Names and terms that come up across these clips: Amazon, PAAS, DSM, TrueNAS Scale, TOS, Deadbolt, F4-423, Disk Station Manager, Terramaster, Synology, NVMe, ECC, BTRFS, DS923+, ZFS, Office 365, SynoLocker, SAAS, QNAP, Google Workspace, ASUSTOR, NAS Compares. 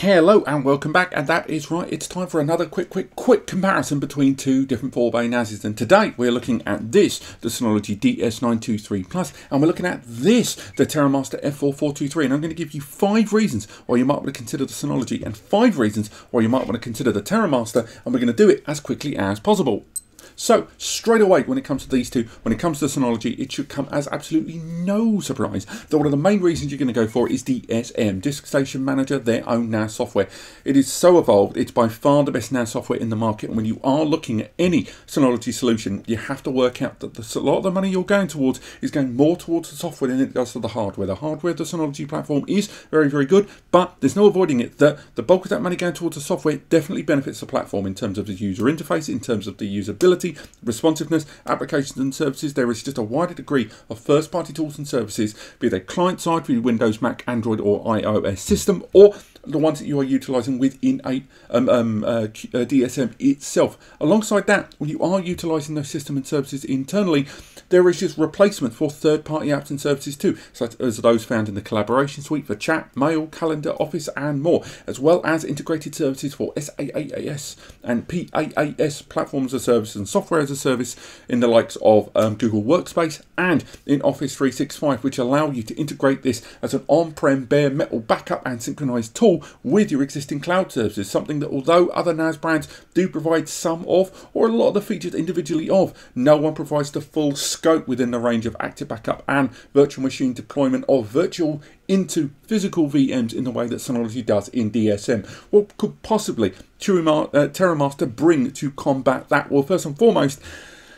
Hello and welcome back, and that is right, it's time for another quick comparison between two different 4-bay NASs, and today we're looking at this, the Synology DS923+, and we're looking at this, the Terramaster F4-423, and I'm going to give you 5 reasons why you might want to consider the Synology and 5 reasons why you might want to consider the Terramaster, and we're going to do it as quickly as possible. So straight away, when it comes to these two, when it comes to the Synology, it should come as absolutely no surprise that one of the main reasons you're going to go for is DSM, Disk Station Manager, their own NAS software. It is so evolved, it's by far the best NAS software in the market, and when you are looking at any Synology solution, you have to work out that a lot of the money you're going towards is going more towards the software than it does to the hardware. The hardware of the Synology platform is very, very good, but there's no avoiding it that the bulk of that money going towards the software definitely benefits the platform in terms of the user interface, in terms of the usability, responsiveness, applications and services. There is just a wider degree of first-party tools and services, be they client-side for your Windows, Mac, Android or iOS system, or the ones that you are utilising within a DSM itself. Alongside that, when you are utilising those system and services internally, there is just replacement for third-party apps and services too, such as those found in the collaboration suite for chat, mail, calendar, office and more, as well as integrated services for SAAS and PAAS, platforms as a service and software as a service, in the likes of Google Workspace and in Office 365, which allow you to integrate this as an on-prem bare metal backup and synchronized tool with your existing cloud services, something that although other NAS brands do provide some of, or a lot of the features individually of, no one provides the full scope within the range of active backup and virtual machine deployment of virtual into physical VMs in the way that Synology does in DSM. What could possibly Terramaster bring to combat that? Well, first and foremost,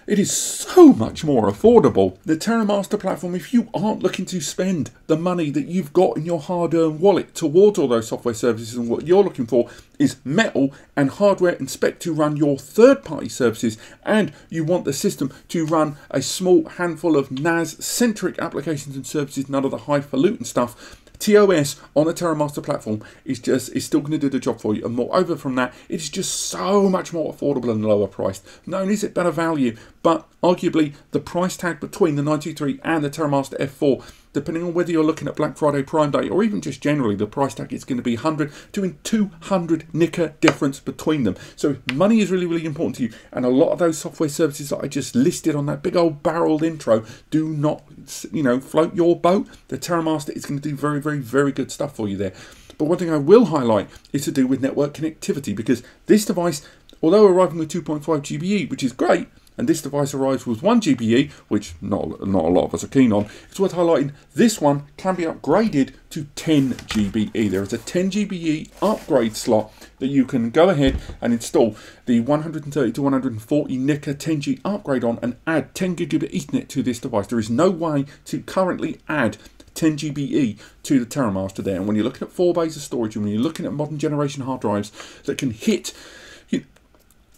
it is so much more affordable. The Terramaster platform, if you aren't looking to spend the money that you've got in your hard-earned wallet towards all those software services, and what you're looking for is metal and hardware and spec to run your third-party services, and you want the system to run a small handful of NAS-centric applications and services, none of the highfalutin stuff, TOS on the Terramaster platform is still going to do the job for you. And moreover from that, it's just so much more affordable and lower priced. Not only is it better value, but arguably the price tag between the 923 and the Terramaster F4, depending on whether you're looking at Black Friday, Prime Day, or even just generally, the price tag is going to be 100 to 200 knicker difference between them. So money is really, really important to you. And a lot of those software services that I just listed on that big old barreled intro do not, you know, float your boat. The Terramaster is going to do very, very, very good stuff for you there. But one thing I will highlight is to do with network connectivity, because this device, although arriving with 2.5 GBE, which is great, and this device arrives with 1 GBE, which not a lot of us are keen on, it's worth highlighting this one can be upgraded to 10 GBE. There is a 10 GBE upgrade slot that you can go ahead and install the 130 to 140 knicker 10G upgrade on and add 10 gigabit Ethernet to this device. There is no way to currently add 10 GBE to the Terramaster there. And when you're looking at 4 bays of storage, and when you're looking at modern generation hard drives that can hit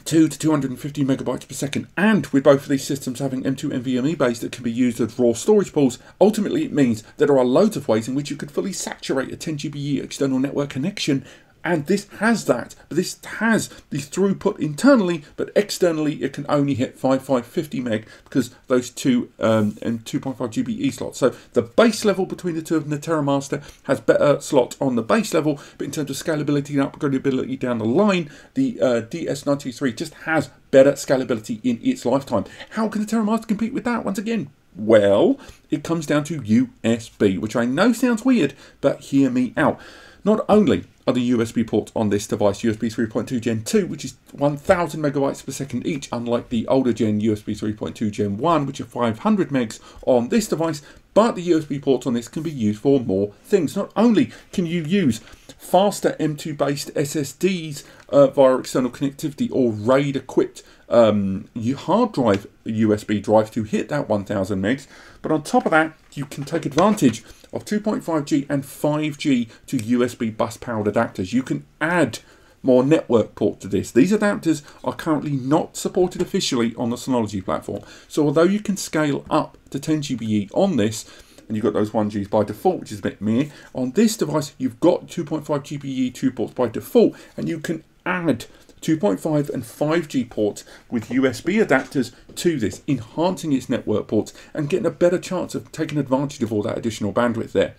2 to 250 megabytes per second, and with both of these systems having M2 NVMe bays that can be used as raw storage pools, ultimately it means that there are loads of ways in which you could fully saturate a 10 GBE external network connection, and this has that. But this has the throughput internally, but externally it can only hit 5550 meg because those two and 2.5 GBE slots. So the base level between the two of them, the Terramaster has better slots on the base level, but in terms of scalability and upgradability down the line, the DS923 just has better scalability in its lifetime. How can the Terramaster compete with that once again? Well, it comes down to USB, which I know sounds weird, but hear me out. Not only are the USB ports on this device USB 3.2 Gen 2, which is 1000 megabytes per second each, unlike the older gen USB 3.2 Gen 1, which are 500 megs on this device, but the USB ports on this can be used for more things. Not only can you use faster M2 based SSDs via external connectivity or RAID equipped hard drive USB drive to hit that 1000 megs, but on top of that, you can take advantage of 2.5G and 5G to USB bus powered adapters. You can add more network ports to this. These adapters are currently not supported officially on the Synology platform. So although you can scale up to 10 GBE on this, and you've got those 1Gs by default, which is a bit meh, on this device, you've got 2.5 GBE 2 ports by default, and you can add 2.5 and 5G ports with USB adapters to this, enhancing its network ports and getting a better chance of taking advantage of all that additional bandwidth there.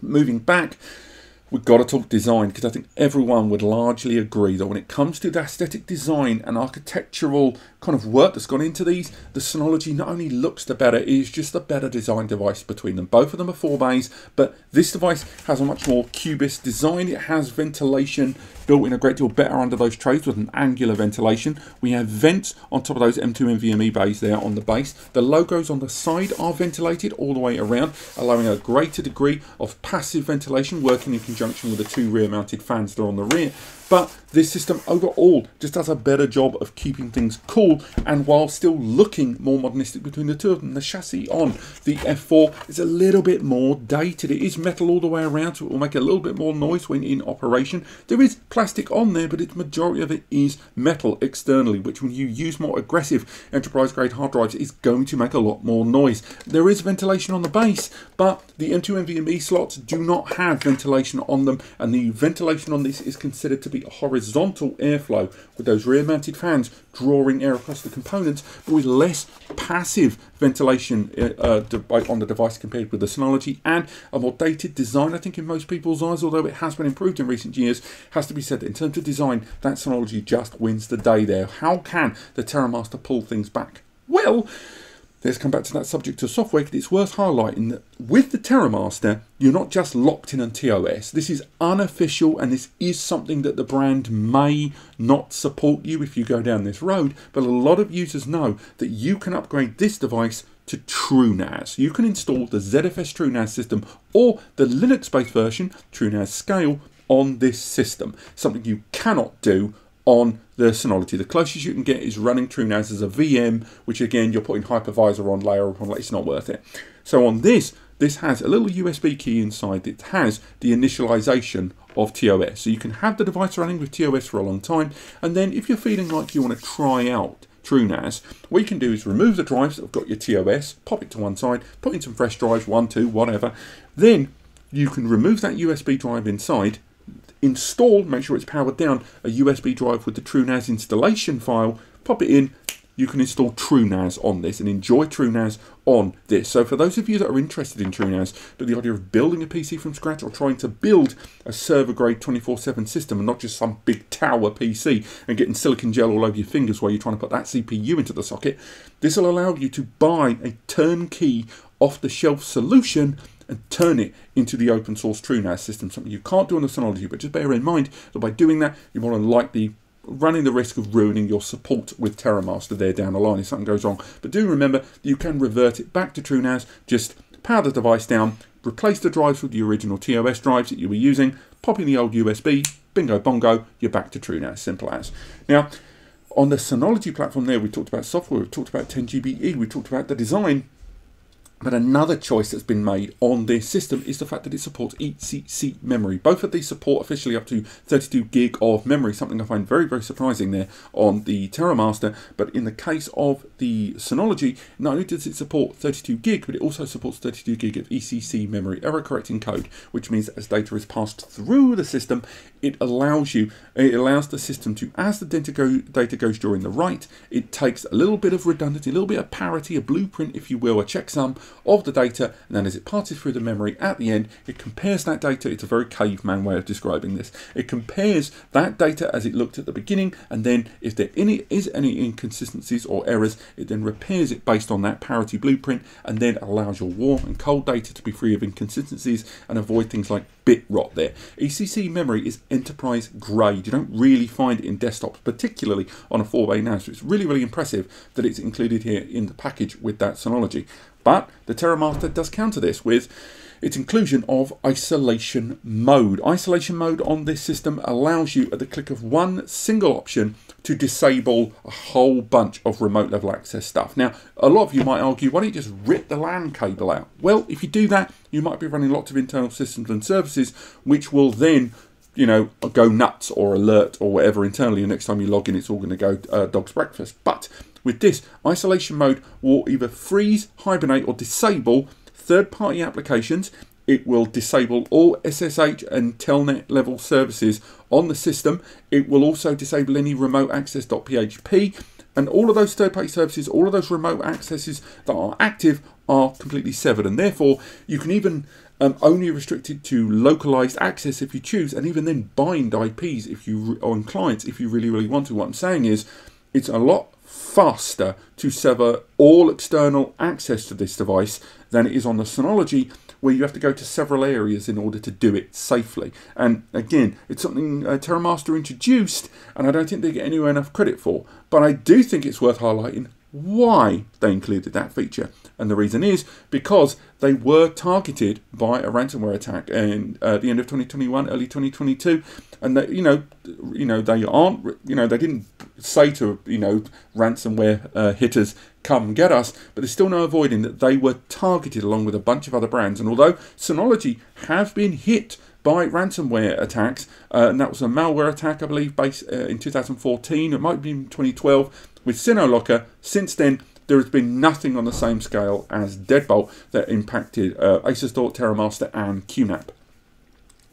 Moving back, we've got to talk design, because I think everyone would largely agree that when it comes to the aesthetic design and architectural kind of work that's gone into these, the Synology not only looks the better, it is just a better design device between them. Both of them are 4-bays, but this device has a much more cubist design. It has ventilation built in a great deal better under those trays with an angular ventilation. We have vents on top of those M2 NVMe bays there on the base. The logos on the side are ventilated all the way around, allowing a greater degree of passive ventilation, working in conjunction with the two rear mounted fans that are on the rear. But this system overall just does a better job of keeping things cool, and while still looking more modernistic between the two of them. The chassis on the F4 is a little bit more dated. It is metal all the way around, so it will make a little bit more noise when in operation. There is plastic on there, but its majority of it is metal externally, which when you use more aggressive enterprise grade hard drives is going to make a lot more noise. There is ventilation on the base, but the M2 NVMe slots do not have ventilation on them, and the ventilation on this is considered to be horizontal airflow, with those rear mounted fans drawing air across the components, but with less passive ventilation on the device compared with the Synology, and a more dated design, I think, in most people's eyes, although it has been improved in recent years. Has to be said that in terms of design, that Synology just wins the day there. How can the Terramaster pull things back? Well, let's come back to that subject of software, because it's worth highlighting that with the Terramaster, you're not just locked in on TOS. This is unofficial, and this is something that the brand may not support you if you go down this road, but a lot of users know that you can upgrade this device to TrueNAS. You can install the ZFS TrueNAS system or the Linux-based version, TrueNAS Scale, on this system, something you cannot do on the Synology. The closest you can get is running TrueNAS as a VM, which again, you're putting hypervisor on layer upon layer. It's not worth it. So on this, this has a little USB key inside that has the initialization of TOS. So you can have the device running with TOS for a long time, and then if you're feeling like you want to try out TrueNAS, what you can do is remove the drives that have got your TOS, pop it to one side, put in some fresh drives, 1, 2, whatever. Then you can remove that USB drive inside, install, make sure it's powered down, a USB drive with the TrueNAS installation file, pop it in, you can install TrueNAS on this and enjoy TrueNAS on this. So for those of you that are interested in TrueNAS, but the idea of building a PC from scratch or trying to build a server-grade 24/7 system and not just some big tower PC and getting silicon gel all over your fingers while you're trying to put that CPU into the socket, this will allow you to buy a turnkey off-the-shelf solution and turn it into the open source TrueNAS system, something you can't do on the Synology, but just bear in mind that by doing that, you're more than likely running the risk of ruining your support with Terramaster there down the line if something goes wrong. But do remember, you can revert it back to TrueNAS, just power the device down, replace the drives with the original TOS drives that you were using, pop in the old USB, bingo bongo, you're back to TrueNAS, simple as. Now, on the Synology platform there, we talked about software, we talked about 10GBE, we talked about the design. But another choice that's been made on this system is the fact that it supports ECC memory. Both of these support officially up to 32 gig of memory, something I find very, very surprising there on the Terramaster. But in the case of the Synology, not only does it support 32 gig, but it also supports 32 gig of ECC memory, error correcting code, which means that as data is passed through the system, it allows the system to, as the data goes during the write, it takes a little bit of redundancy, a little bit of parity, a blueprint, if you will, a checksum of the data, and then as it passes through the memory at the end, it compares that data. It's a very caveman way of describing this. It compares that data as it looked at the beginning, and then if there is any inconsistencies or errors, it then repairs it based on that parity blueprint, and then allows your warm and cold data to be free of inconsistencies and avoid things like bit rot there. ECC memory is enterprise grade. You don't really find it in desktops, particularly on a 4-bay NAS, so it's really, really impressive that it's included here in the package with that Synology. But the Terramaster does counter this with its inclusion of isolation mode. Isolation mode on this system allows you, at the click of one single option, to disable a whole bunch of remote level access stuff. Now, a lot of you might argue, why don't you just rip the LAN cable out? Well, if you do that, you might be running lots of internal systems and services, which will then, you know, go nuts or alert or whatever internally. The next time you log in, it's all going to go dog's breakfast. But with this, isolation mode will either freeze, hibernate, or disable third-party applications. It will disable all SSH and telnet level services on the system. It will also disable any remote access.php. And all of those third-party services, all of those remote accesses that are active are completely severed. And therefore, you can even only restricted to localized access if you choose, and even then bind IPs if you on clients if you really, really want to. What I'm saying is it's a lot faster to sever all external access to this device than it is on the Synology, where you have to go to several areas in order to do it safely. And again, it's something Terramaster introduced, and I don't think they get anywhere enough credit for. But I do think it's worth highlighting why they included that feature. And the reason is because they were targeted by a ransomware attack in the end of 2021, early 2022, and that, they aren't, they didn't say to, ransomware hitters, come get us, but there's still no avoiding that they were targeted along with a bunch of other brands. And although Synology have been hit by ransomware attacks, and that was a malware attack, I believe, based in 2014, it might have been 2012, with SynoLocker, since then, there has been nothing on the same scale as Deadbolt that impacted ASUSTOR, Terramaster, and QNAP.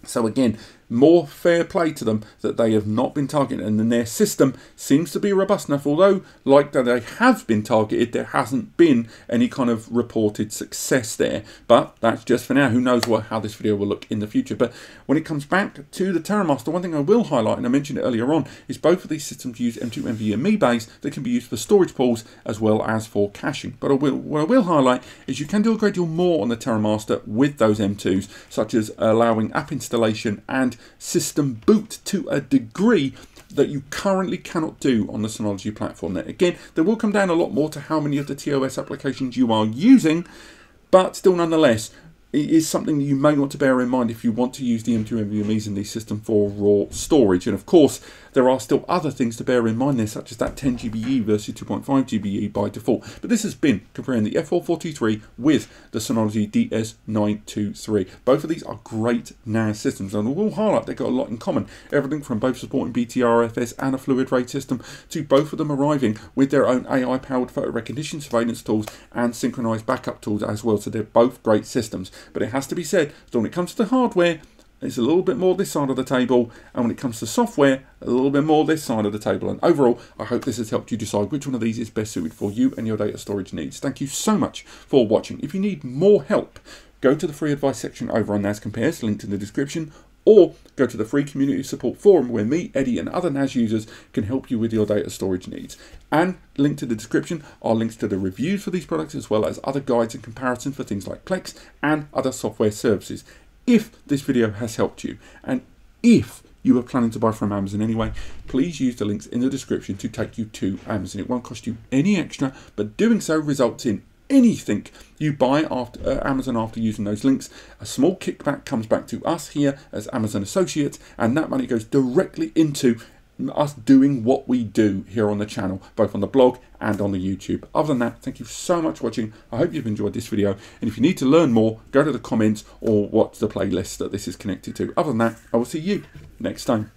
So again, more fair play to them that they have not been targeted, and then their system seems to be robust enough, although like that they have been targeted, there hasn't been any kind of reported success there. But that's just for now. Who knows how this video will look in the future. But when it comes back to the Terramaster, one thing I will highlight, and I mentioned it earlier on, is both of these systems use M2MV and MeBase that can be used for storage pools as well as for caching. But what I will highlight is you can do a great deal more on the Terramaster with those M2s, such as allowing app installation and system boot to a degree that you currently cannot do on the Synology platform. Now, again, there will come down a lot more to how many of the TOS applications you are using, but still nonetheless, it is something that you may want to bear in mind if you want to use the M2MVMEs in this system for raw storage. And of course, there are still other things to bear in mind there, such as that 10 GBE versus 2.5 GBE by default. But this has been comparing the F4-423 with the Synology DS923. Both of these are great NAS systems, and we'll highlight they've got a lot in common. Everything from both supporting BTRFS and a fluid rate system to both of them arriving with their own AI-powered photo recognition surveillance tools and synchronized backup tools as well. So they're both great systems. But it has to be said that when it comes to the hardware, it's a little bit more this side of the table, and when it comes to software, a little bit more this side of the table. And overall, I hope this has helped you decide which one of these is best suited for you and your data storage needs. Thank you so much for watching. If you need more help, go to the free advice section over on NAS Compares, linked in the description, or go to the free community support forum where me, Eddie, and other NAS users can help you with your data storage needs. And linked in the description are links to the reviews for these products, as well as other guides and comparisons for things like Plex and other software services. If this video has helped you, and if you are planning to buy from Amazon anyway, please use the links in the description to take you to Amazon. It won't cost you any extra, but doing so results in anything you buy after Amazon after using those links, a small kickback comes back to us here as Amazon associates, and that money goes directly into us doing what we do here on the channel, both on the blog and on the YouTube. Other than that, thank you so much for watching. I hope you've enjoyed this video, and if you need to learn more, go to the comments or watch the playlist that this is connected to. Other than that, I will see you next time.